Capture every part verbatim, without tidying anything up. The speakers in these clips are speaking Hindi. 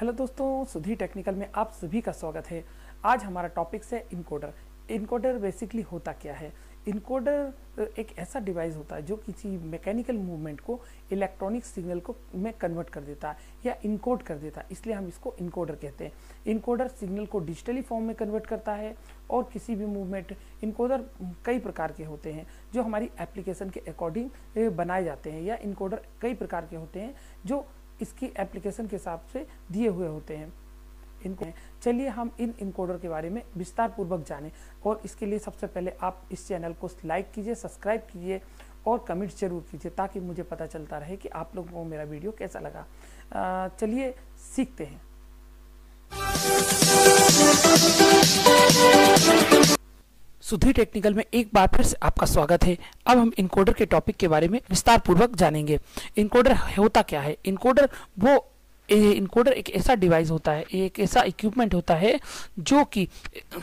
हेलो दोस्तों, सुधीर टेक्निकल में आप सभी का स्वागत है। आज हमारा टॉपिक्स है इनकोडर। इनकोडर बेसिकली होता क्या है? इनकोडर एक ऐसा डिवाइस होता है जो किसी मैकेनिकल मूवमेंट को इलेक्ट्रॉनिक सिग्नल को में कन्वर्ट कर देता है या इनकोड कर देता है, इसलिए हम इसको इनकोडर कहते हैं। इनकोडर सिग्नल को डिजिटली फॉर्म में कन्वर्ट करता है और किसी भी मूवमेंट, इनकोडर कई प्रकार के होते हैं जो हमारी एप्लीकेशन के अकॉर्डिंग बनाए जाते हैं, या इनकोडर कई प्रकार के होते हैं जो इसकी एप्लीकेशन के हिसाब से दिए हुए होते हैं। इनको चलिए हम इन इनकोडर के बारे में विस्तार पूर्वक जानें, और इसके लिए सबसे पहले आप इस चैनल को लाइक कीजिए, सब्सक्राइब कीजिए और कमेंट्स जरूर कीजिए, ताकि मुझे पता चलता रहे कि आप लोगों को मेरा वीडियो कैसा लगा। चलिए सीखते हैं। सुधीर टेक्निकल में एक बार फिर से आपका स्वागत है। अब हम इनकोडर के टॉपिक के बारे में विस्तार पूर्वक जानेंगे। इनकोडर होता क्या है? इनकोडर वो इनकोडर एक ऐसा डिवाइस होता है, एक ऐसा इक्विपमेंट होता है जो कि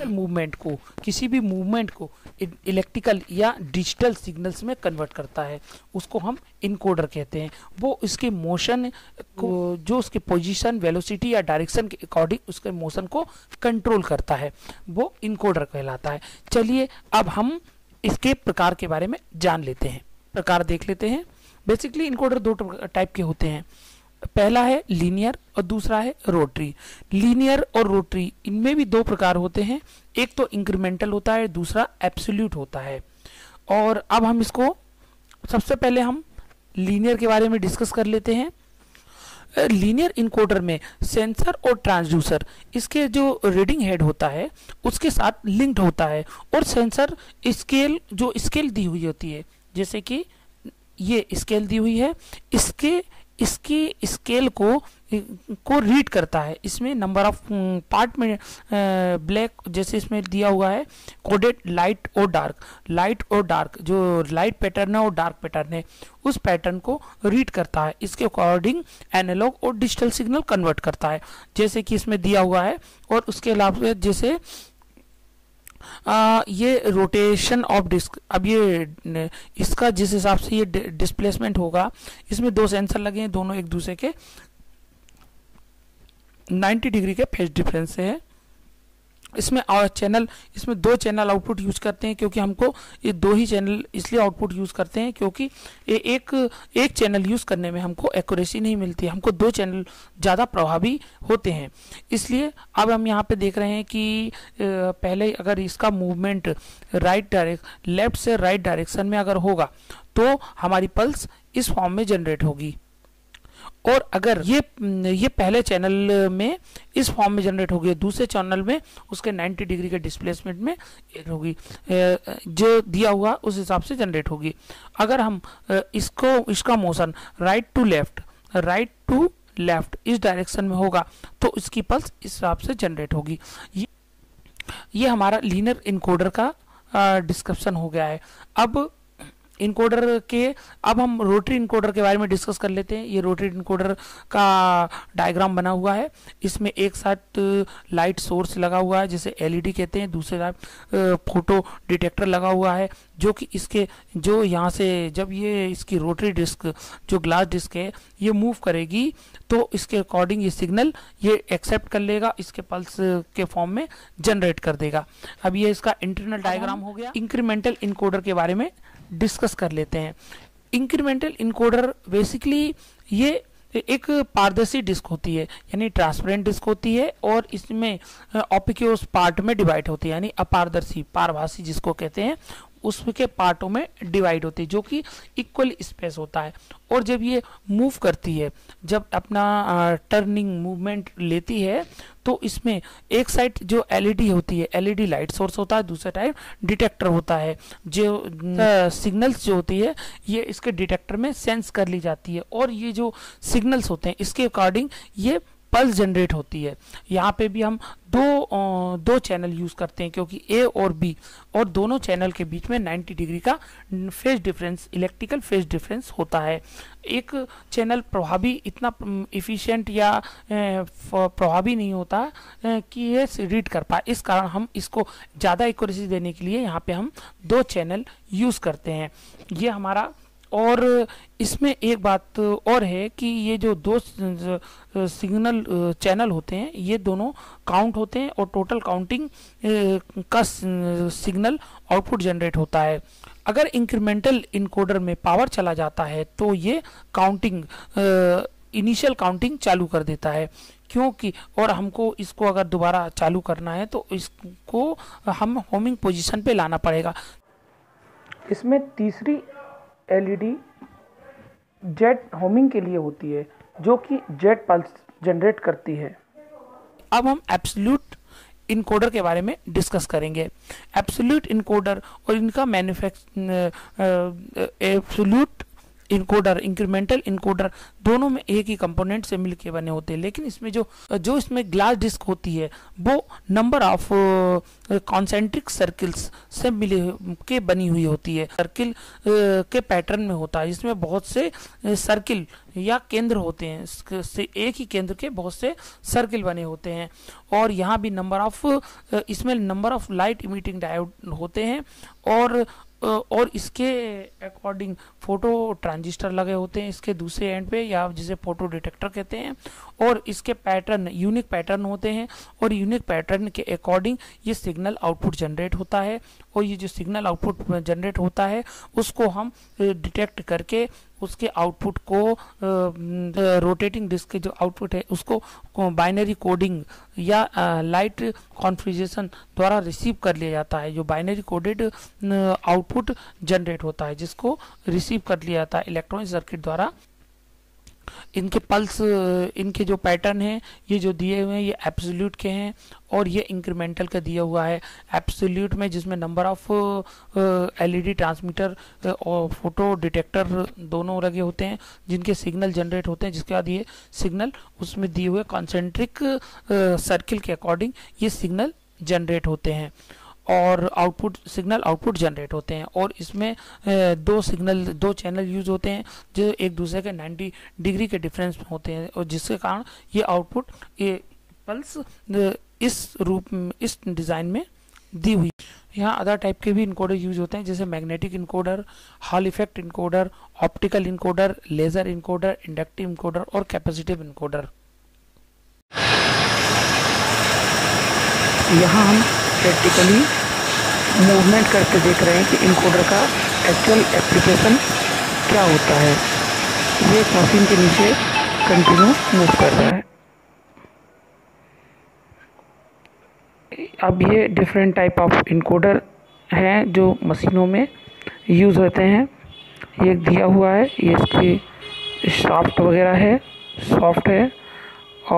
मूवमेंट को, किसी भी मूवमेंट को इलेक्ट्रिकल या डिजिटल सिग्नल्स में कन्वर्ट करता है, उसको हम इनकोडर कहते हैं। वो इसके मोशन को, जो उसके पोजीशन, वेलोसिटी या डायरेक्शन के अकॉर्डिंग उसके मोशन को कंट्रोल करता है, वो इनकोडर कहलाता है। चलिए अब हम इसके प्रकार के बारे में जान लेते हैं, प्रकार देख लेते हैं। बेसिकली इनकोडर दो टाइप के होते हैं, पहला है लीनियर और दूसरा है रोटरी। लीनियर और रोटरी, इनमें भी दो प्रकार होते हैं, एक तो इंक्रीमेंटल होता है, दूसरा एब्सोल्यूट होता है। और अब हम इसको सबसे पहले हम लीनियर के बारे में डिस्कस कर लेते हैं। लीनियर इनकोडर में सेंसर और ट्रांसड्यूसर, इसके जो रीडिंग हेड होता है उसके साथ लिंक्ड होता है, और सेंसर स्केल, जो स्केल दी हुई होती है, जैसे कि ये स्केल दी हुई है, इसके इसकी स्केल को को रीड करता है। इसमें नंबर ऑफ पार्ट में ब्लैक, जैसे इसमें दिया हुआ है कोडेड लाइट और डार्क, लाइट और डार्क जो लाइट पैटर्न है और डार्क पैटर्न है, उस पैटर्न को रीड करता है, इसके अकॉर्डिंग एनालॉग और डिजिटल सिग्नल कन्वर्ट करता है, जैसे कि इसमें दिया हुआ है। और उसके अलावा जैसे आ, ये रोटेशन ऑफ डिस्क, अब ये इसका जिस हिसाब से ये डिस्प्लेसमेंट होगा, इसमें दो सेंसर लगे हैं, दोनों एक दूसरे के नब्बे डिग्री के फेज डिफरेंस से है। इसमें और चैनल, इसमें दो चैनल आउटपुट यूज करते हैं, क्योंकि हमको ये दो ही चैनल इसलिए आउटपुट यूज करते हैं क्योंकि ये एक एक चैनल यूज करने में हमको एक्यूरेसी नहीं मिलती, हमको दो चैनल ज़्यादा प्रभावी होते हैं। इसलिए अब हम यहाँ पे देख रहे हैं कि पहले अगर इसका मूवमेंट राइट डायरेक्ट, लेफ्ट से राइट डायरेक्शन में अगर होगा तो हमारी पल्स इस फॉर्म में जनरेट होगी, और अगर ये ये पहले चैनल में इस फॉर्म में जनरेट होगी, दूसरे चैनल में उसके नब्बे डिग्री के डिस्प्लेसमेंट में होगी, जो दिया हुआ उस हिसाब से जनरेट होगी। अगर हम इसको, इसका motion right to left, right to left इस डायरेक्शन में होगा तो इसकी पल्स इस हिसाब से जनरेट होगी। ये ये हमारा लीनियर इनकोडर का डिस्क्रिप्शन हो गया है। अब इनकोडर के, अब हम रोटरी इनकोडर के बारे में डिस्कस कर लेते हैं। ये रोटरी इनकोडर का डायग्राम बना हुआ है, इसमें एक साथ लाइट सोर्स लगा हुआ है जिसे एलईडी कहते हैं, दूसरे साथ फोटो डिटेक्टर लगा हुआ है, जो कि इसके, जो यहाँ से जब ये इसकी रोटरी डिस्क, जो ग्लास डिस्क है, ये मूव करेगी तो इसके अकॉर्डिंग ये सिग्नल ये एक्सेप्ट कर लेगा, इसके पल्स के फॉर्म में जनरेट कर देगा। अब ये इसका इंटरनल डायग्राम हो गया। इंक्रीमेंटल इनकोडर के बारे में डिस्कस कर लेते हैं। इंक्रीमेंटल इनकोडर बेसिकली ये एक पारदर्शी डिस्क होती है, यानी ट्रांसपेरेंट डिस्क होती है, और इसमें ऑपिक्यूस पार्ट में डिवाइड होती है, यानी अपारदर्शी, पारभासी जिसको कहते हैं, उसके पार्टों में डिवाइड होती है, जो कि इक्वल स्पेस होता है। और जब ये मूव करती है, जब अपना टर्निंग मूवमेंट लेती है, तो इसमें एक साइड जो एलईडी होती है, एलईडी लाइट सोर्स होता है, दूसरा टाइप डिटेक्टर होता है, जो सिग्नल्स जो होती है ये इसके डिटेक्टर में सेंस कर ली जाती है, और ये जो सिग्नल्स होते हैं इसके अकॉर्डिंग ये पल्स जनरेट होती है। यहाँ पे भी हम दो दो चैनल यूज़ करते हैं, क्योंकि ए और बी, और दोनों चैनल के बीच में नब्बे डिग्री का phase difference, electrical phase difference होता है। एक चैनल प्रभावी, इतना इफ़िशिएंट या प्रभावी नहीं होता कि ये रीड कर पाए, इस कारण हम इसको ज़्यादा एक्यूरेसी देने के लिए यहाँ पे हम दो चैनल यूज़ करते हैं। ये हमारा और इसमें एक बात और है कि ये जो दो सिग्नल चैनल होते हैं ये दोनों काउंट होते हैं और टोटल काउंटिंग का सिग्नल आउटपुट जनरेट होता है। अगर इंक्रीमेंटल इनकोडर में पावर चला जाता है तो ये काउंटिंग इनिशियल काउंटिंग चालू कर देता है, क्योंकि और हमको इसको अगर दोबारा चालू करना है तो इसको हम होमिंग पोजीशन पे लाना पड़ेगा। इसमें तीसरी एलईडी जेट होमिंग के लिए होती है जो कि जेट पल्स जनरेट करती है। अब हम एब्सोल्यूट इनकोडर के बारे में डिस्कस करेंगे। एब्सोल्यूट इनकोडर और इनका manufacture absolute encoder incremental encoder दोनों में एक ही कंपोनेंट से मिलके बने होते हैं, लेकिन इसमें जो जो इसमें ग्लास डिस्क होती है वो नंबर ऑफ कॉन्सेंट्रिक सर्किल्स से मिले के बनी हुई होती है। सर्किल uh, के पैटर्न में होता है, इसमें बहुत से सर्किल या केंद्र होते हैं, से एक ही केंद्र के बहुत से सर्किल बने होते हैं। और यहाँ भी नंबर ऑफ uh, इसमें number of light emitting diode होते हैं और और इसके अकॉर्डिंग फोटो ट्रांजिस्टर लगे होते हैं इसके दूसरे एंड पे, या जिसे फोटो डिटेक्टर कहते हैं। और इसके पैटर्न यूनिक पैटर्न होते हैं और यूनिक पैटर्न के अकॉर्डिंग ये सिग्नल आउटपुट जनरेट होता है। और ये जो सिग्नल आउटपुट जनरेट होता है उसको हम डिटेक्ट करके उसके आउटपुट को रोटेटिंग डिस्क के जो आउटपुट है उसको बाइनरी कोडिंग या लाइट कॉन्फ़िगरेशन द्वारा रिसीव कर लिया जाता है। जो बाइनरी कोडेड आउटपुट जनरेट होता है जिसको रिसीव कर लिया जाता है इलेक्ट्रॉनिक सर्किट द्वारा। इनके पल्स इनके जो पैटर्न हैं ये जो दिए हुए हैं ये एब्सोल्यूट के हैं और ये इंक्रीमेंटल का दिया हुआ है। एब्सोल्यूट में जिसमें नंबर ऑफ एलईडी ट्रांसमीटर और फोटो डिटेक्टर दोनों लगे होते हैं जिनके सिग्नल जनरेट होते हैं, जिसके बाद ये सिग्नल उसमें दिए हुए कॉन्सेंट्रिक सर्किल के अकॉर्डिंग ये सिग्नल जनरेट होते हैं और आउटपुट सिग्नल आउटपुट जनरेट होते हैं। और इसमें दो सिग्नल दो चैनल यूज होते हैं जो एक दूसरे के नब्बे डिग्री के डिफरेंस में होते हैं और जिसके कारण ये आउटपुट ये पल्स इस रूप इस डिज़ाइन में दी हुई। यहाँ अदर टाइप के भी इनकोडर यूज होते हैं जैसे magnetic encoder, hall effect encoder, optical encoder, laser encoder, inductive encoder और कैपेसिटिव इनकोडर। यहाँ हम प्रैक्टिकली मूवमेंट करके देख रहे हैं कि इनकोडर का एक्चुअल एप्लीकेशन क्या होता है। ये मशीन के नीचे कंटिन्यू मूव कर रहा है। अब ये डिफरेंट टाइप ऑफ इनकोडर हैं जो मशीनों में यूज़ होते हैं। ये दिया हुआ है, ये इसकी शाफ्ट वगैरह है, सॉफ्ट है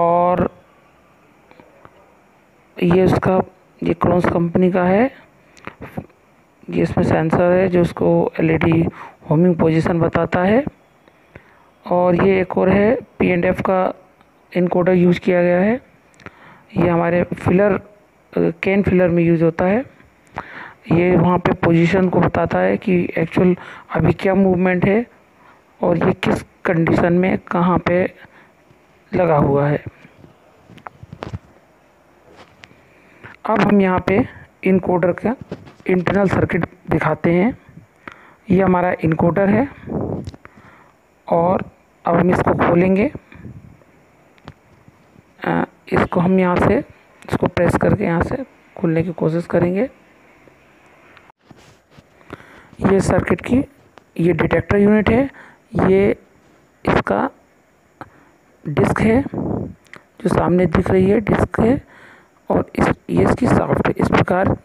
और ये उसका ये क्रोनस कंपनी का है। ये इसमें सेंसर है जो उसको एलईडी होमिंग पोजीशन बताता है। और ये एक और है पीएनएफ का इनकोडर यूज किया गया है, ये हमारे फिलर कैन फिलर में यूज होता है। ये वहाँ पे पोजीशन को बताता है कि एक्चुअल अभी क्या मूवमेंट है और ये किस कंडीशन में कहाँ पे लगा हुआ है। अब हम यहाँ पे इनकोडर का इंटरनल सर्किट दिखाते हैं। ये हमारा इनकोडर है और अब हम इसको खोलेंगे। इसको हम यहाँ से इसको प्रेस करके यहाँ से खोलने की कोशिश करेंगे। ये सर्किट की ये डिटेक्टर यूनिट है, ये इसका डिस्क है जो सामने दिख रही है डिस्क है और इस ये इसकी सॉफ्ट है। इस प्रकार